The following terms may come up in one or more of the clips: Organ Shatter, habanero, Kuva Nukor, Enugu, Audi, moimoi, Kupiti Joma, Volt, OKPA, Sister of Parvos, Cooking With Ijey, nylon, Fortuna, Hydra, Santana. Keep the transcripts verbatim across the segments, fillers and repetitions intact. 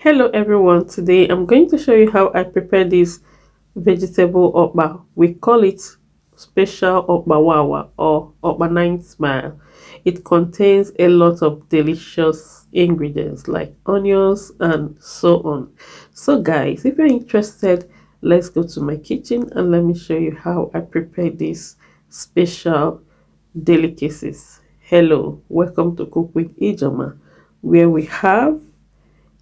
Hello everyone, today I'm going to show you how I prepare this vegetable okpa. We call it special okpa wawa or okpa nine smile. It contains a lot of delicious ingredients like onions and so on. So guys, if you're interested, let's go to my kitchen and let me show you how I prepare these special delicacies. Hello, welcome to Cook with Ijey, where we have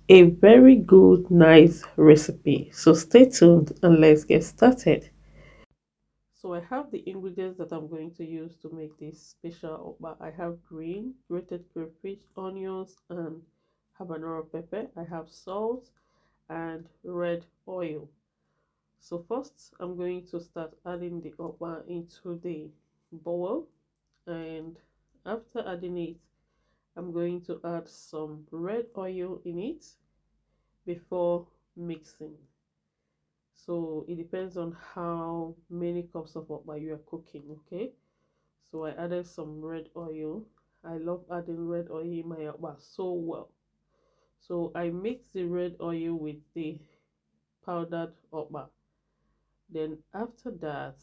a very good, nice recipe. So stay tuned and let's get started. So I have the ingredients that I'm going to use to make this special okpa. I have green, grated crayfish, onions and habanero pepper. I have salt and red oil. So first I'm going to start adding the okpa into the bowl, and after adding it I'm going to add some red oil in it before mixing. So it depends on how many cups of okpa you are cooking, okay? So I added some red oil. I love adding red oil in my okpa so well. So I mix the red oil with the powdered okpa. Then after that,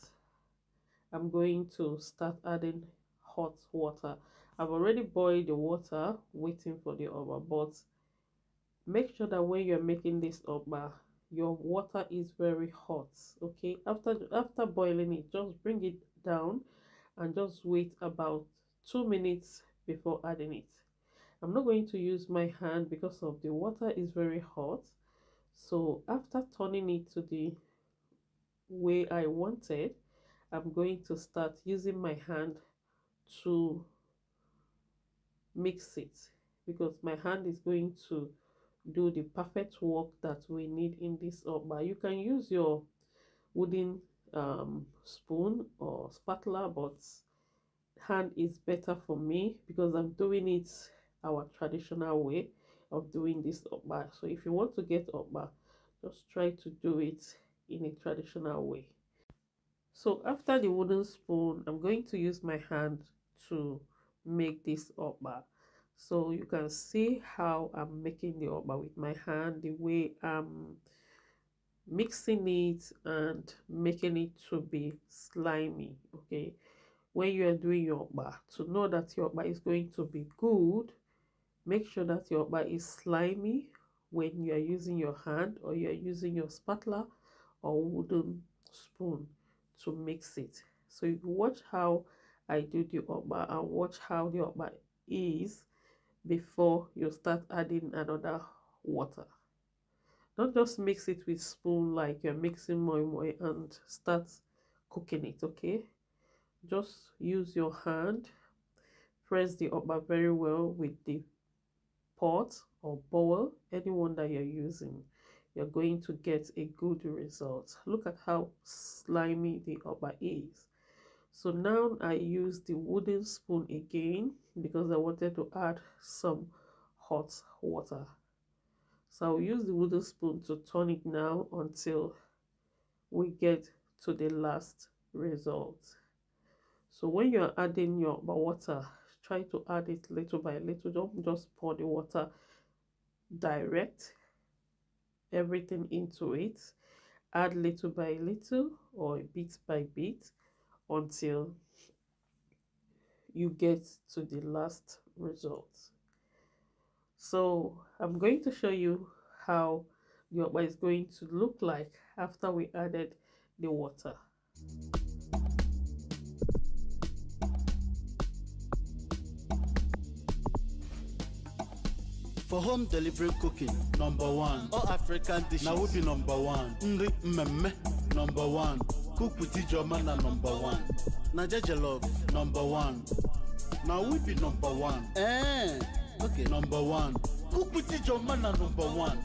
I'm going to start adding hot water. I've already boiled the water waiting for the okpa, but make sure that when you're making this okpa, your water is very hot, okay? After after boiling it, just bring it down and just wait about two minutes before adding it. I'm not going to use my hand because of the water is very hot. So after turning it to the way I wanted, I'm going to start using my hand to mix it, because my hand is going to do the perfect work that we need in this okpa. You can use your wooden um, spoon or spatula, but hand is better for me because I'm doing it our traditional way of doing this okpa. So if you want to get okpa, just try to do it in a traditional way. So after the wooden spoon, I'm going to use my hand to make this okpa. So you can see how I'm making the okpa with my hand, the way I'm mixing it and making it to be slimy, okay? When you are doing your okpa, to know that your okpa is going to be good, make sure that your okpa is slimy when you are using your hand or you are using your spatula or wooden spoon to mix it. So you watch how I do the okpa and watch how the okpa is before you start adding another water. Don't just mix it with spoon like you're mixing moimoi and start cooking it, okay? Just use your hand, press the okpa very well with the pot or bowl, anyone that you're using. You're going to get a good result. Look at how slimy the okpa is. So now I use the wooden spoon again because I wanted to add some hot water. So I'll use the wooden spoon to turn it now until we get to the last result. So when you're adding your water, try to add it little by little. Don't just pour the water direct everything into it. Add little by little or bit by bit until you get to the last result. So I'm going to show you how the okpa is going to look like after we added the water. For home delivery cooking, number one. All African dishes now will be number one. Nri mmemme, number one. Kupiti Joma na number one. Najeje love, number one. Now we be number one. Eh, okay, number one. Kupiti Joma na number one.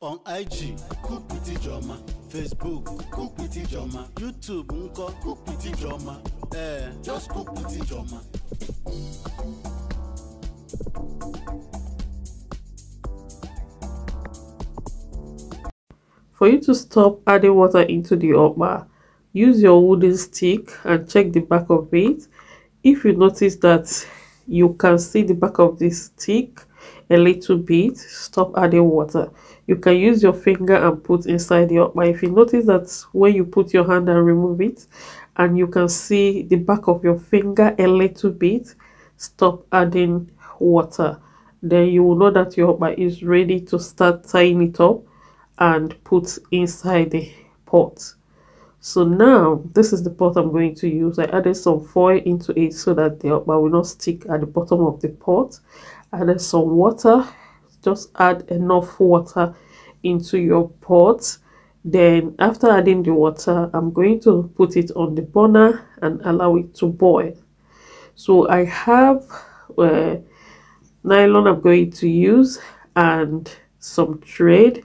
On I G, Kupiti Joma. Facebook, Kupiti Joma. YouTube, Unko, Kupiti Joma. Eh, just Kupiti Joma. For you to stop adding water into the okpa, use your wooden stick and check the back of it. If you notice that you can see the back of this stick a little bit, stop adding water. You can use your finger and put inside the okpa. If you notice that when you put your hand and remove it, and you can see the back of your finger a little bit, stop adding water. Then you will know that your okpa is ready to start tying it up and put inside the pot. So now this is the pot I'm going to use. I added some foil into it so that the okpa will not stick at the bottom of the pot. Added some water. Just add enough water into your pot. Then after adding the water, I'm going to put it on the burner and allow it to boil. So I have uh, nylon I'm going to use and some thread,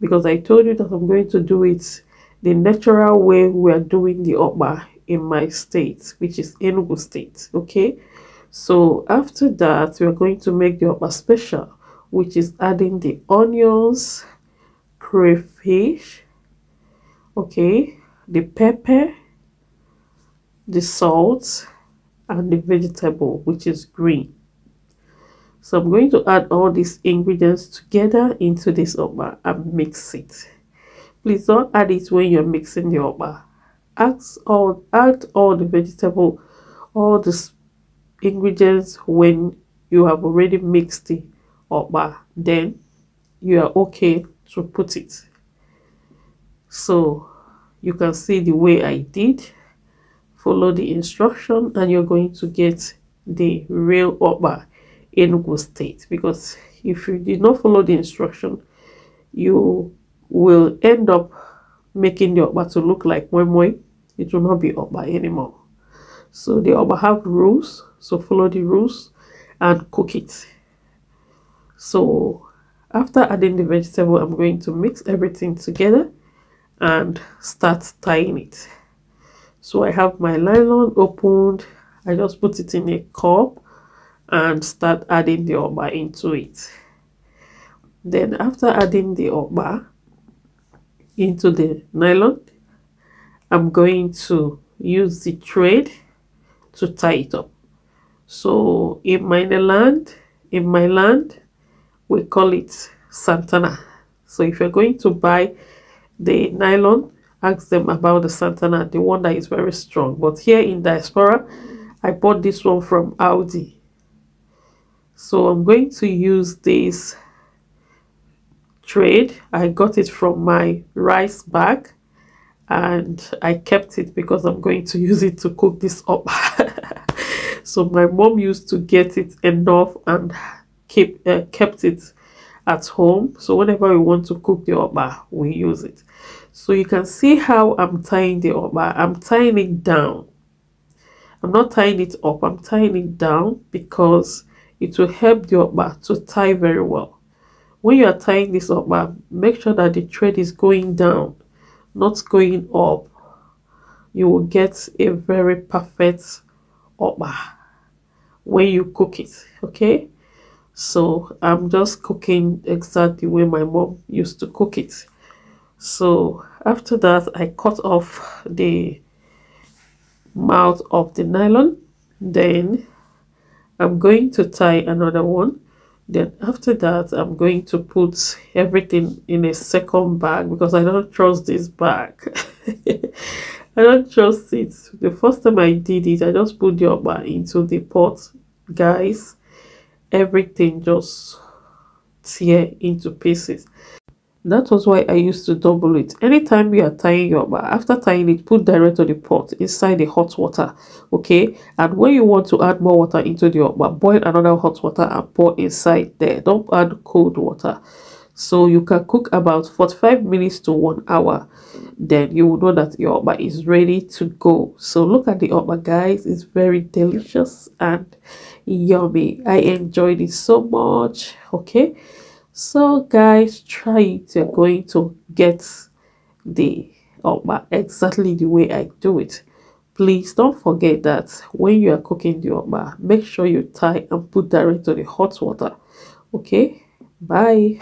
because I told you that I'm going to do it the natural way we are doing the okpa in my state, which is Enugu state. Okay, so after that we are going to make the okpa special, which is adding the onions, crayfish, okay, the pepper, the salt, and the vegetable, which is green. So I'm going to add all these ingredients together into this okpa and mix it. Please don't add it when you're mixing the okpa. Add all, add all the vegetable, all the ingredients when you have already mixed the okpa. Then you are okay to put it. So you can see the way I did. Follow the instruction and you're going to get the real okpa Enugu state, because if you did not follow the instruction, you will end up making the okpa to look like moimoi. It will not be okpa anymore. So the okpa have rules, so follow the rules and cook it. So after adding the vegetable, I'm going to mix everything together and start tying it. So I have my nylon opened. I just put it in a cup and start adding the okpa into it. Then after adding the okpa into the nylon, I'm going to use the thread to tie it up. So in my land, in my land, we call it Santana. So if you're going to buy the nylon, ask them about the Santana, the one that is very strong. But here in diaspora, I bought this one from Audi. So I'm going to use this thread. I got it from my rice bag and I kept it because I'm going to use it to cook this up. So my mom used to get it enough and keep, uh, kept it at home. So whenever we want to cook the okpa, we use it. So you can see how I'm tying the okpa. I'm tying it down. I'm not tying it up. I'm tying it down because it will help the okpa to tie very well. When you are tying this okpa, make sure that the thread is going down, not going up. You will get a very perfect okpa when you cook it, okay? So I'm just cooking exactly the way my mom used to cook it. So after that, I cut off the mouth of the nylon. Then I'm going to tie another one. Then after that, I'm going to put everything in a second bag because I don't trust this bag. I don't trust it. The first time I did it, I just put the okpa into the pot. Guys, everything just tear into pieces. That was why I used to double it. Anytime you are tying your okpa, after tying it, put direct to the pot inside the hot water, okay? And when you want to add more water into the okpa, boil another hot water and pour inside there. Don't add cold water. So you can cook about forty-five minutes to one hour. Then you will know that your okpa is ready to go. So look at the okpa, guys. It's very delicious and yummy. I enjoyed it so much, okay? So guys, try it. You're going to get the okpa exactly the way I do it. Please don't forget that when you are cooking the okpa, make sure you tie and put direct to the hot water. Okay, bye.